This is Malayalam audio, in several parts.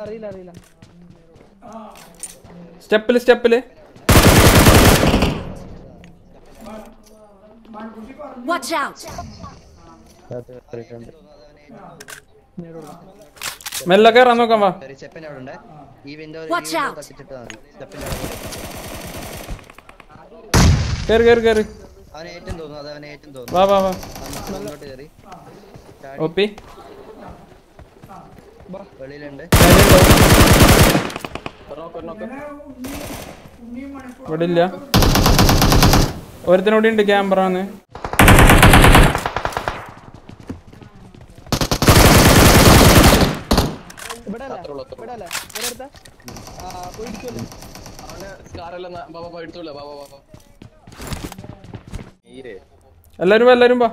അറിയില്ല. സ്റ്റെപ്പില് മെല്ലെ കയറാൻ നോക്കാം. വാ, കേറി ഒപ്പി ഇവിടില്ല. ഒരുത്തനോടി ഉണ്ട് ക്യാമറാന്ന്. എല്ലാരും വാ.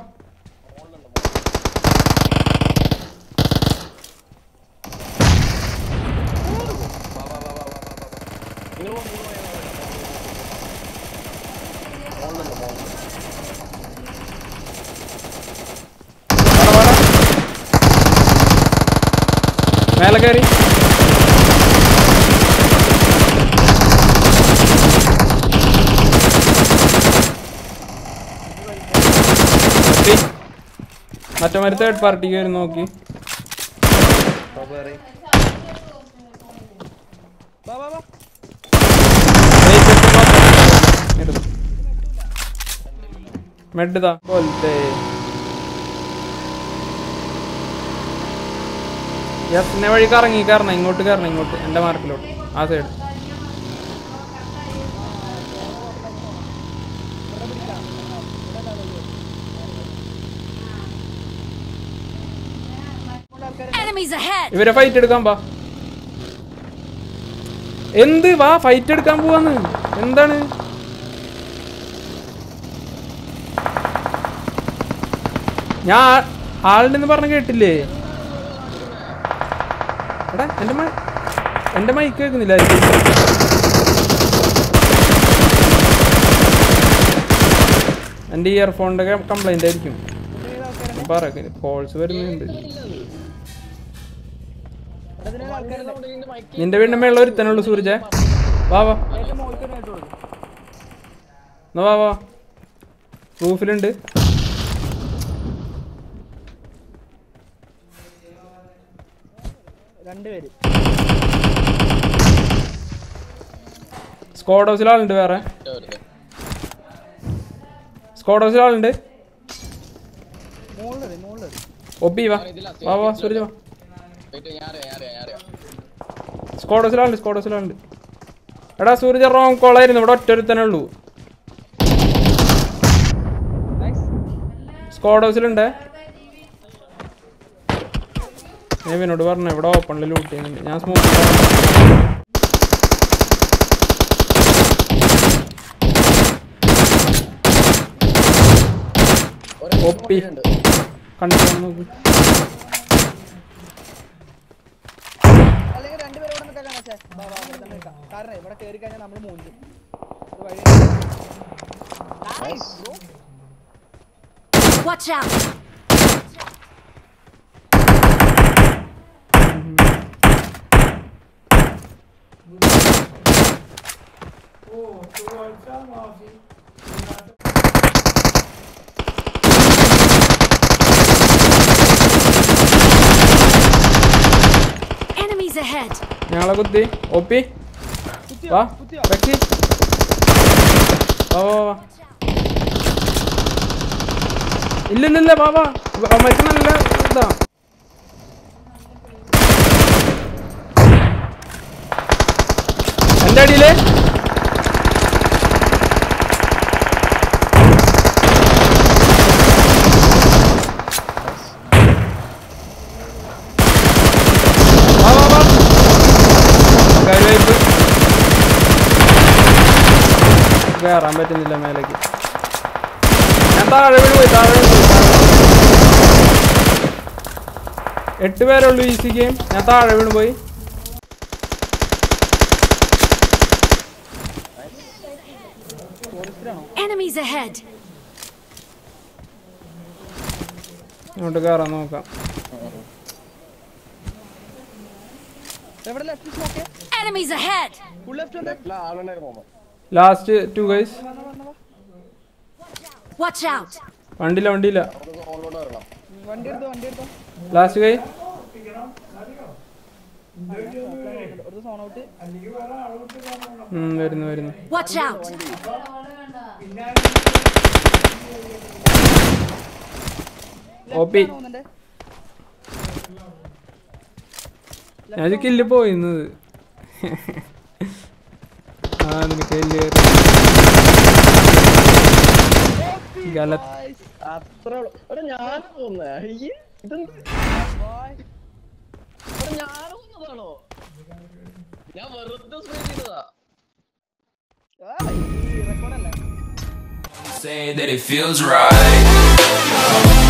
മേലെ കയറി മറ്റൊരു തേർഡ് പാർട്ടിക്ക് വരും. നോക്കി മെഡ്താ പോലത്തെ. യെസ്, എന്നെ വഴി കറങ്ങി കയറണം. ഇങ്ങോട്ട് എൻ്റെ മാർക്കിലോട്ട്, ആ സൈഡ്. ഇവരെ ഫൈറ്റ് എടുക്കാൻ പാ. എന്ത് വാ, ഫൈറ്റ് എടുക്കാൻ പോവാന്ന്. എന്താണ് ഞാൻ ആളുണ്ടെന്ന് പറഞ്ഞ് കേട്ടില്ലേ? എടാ എൻ്റെ മൈക്ക് കേൾക്കുന്നില്ല. എൻ്റെ ഇയർഫോണിൻ്റെ കംപ്ലൈൻ്റ് ആയിരിക്കും. പറ കോൾസ് വരുന്നുണ്ട്. നിന്റെ വീടിൻ്റെ മേളിൽ ഒരുത്തനുള്ളൂ. സൂരജ വാ വാ വാ വാ, റൂഫിലുണ്ട്. സ്ക്വാഡ് ഹൗസിൽ ആളുണ്ട്. വേറെ സ്ക്വാഡ് ഹൗസിൽ ആളുണ്ട്. ഒബി വാ വാ വാ, സൂരജ് വാ. സ്ക്വാഡ് ഹൗസിൽ ആളുണ്ട്. എടാ സൂരജ്, റോങ് കോളായിരുന്നു. ഇവിടെ ഒറ്റൊരുത്തനേ ഉള്ളൂ. സ്ക്വാഡ് ഹൗസിലുണ്ട്. ോട് പറഞ്ഞു ഇവിടെ ഓപ്പണിൽ ലൂട്ട് ചെയ്യുന്നുണ്ട്. ഞാൻ സ്മോക്ക് ഒപ്പി കണ്ടിട്ട് നോക്ക്. ഞങ്ങളെ കുത്തി ഒപ്പി വാ. വെക്കി വാ വാ വാ. ഇല്ലില്ല വാ വാ. മരിക്കുന്നല്ല ഇതാ. എന്റെ അടിയില് سيارة عم بدني لما الاقي طالع بالوي طالع എട്ട് പേരെ ഉള്ളൂ ഈ സി ഗെയിം. ഞാൻ താഴെ വീണ് പോയി. Enemies ahead. ഇങ്ങോട്ട് കയറാൻ നോക്കാം. Enemies ahead. Last two guys. Watch out. വണ്ടിയില്ല വണ്ടിയില്ല. വണ്ടി എടുത്തോ വണ്ടി എടുത്തോ. Last guy. Watch out. OP. ഞാൻ കില്ല് പോയിന്നത്. Say that it feels right.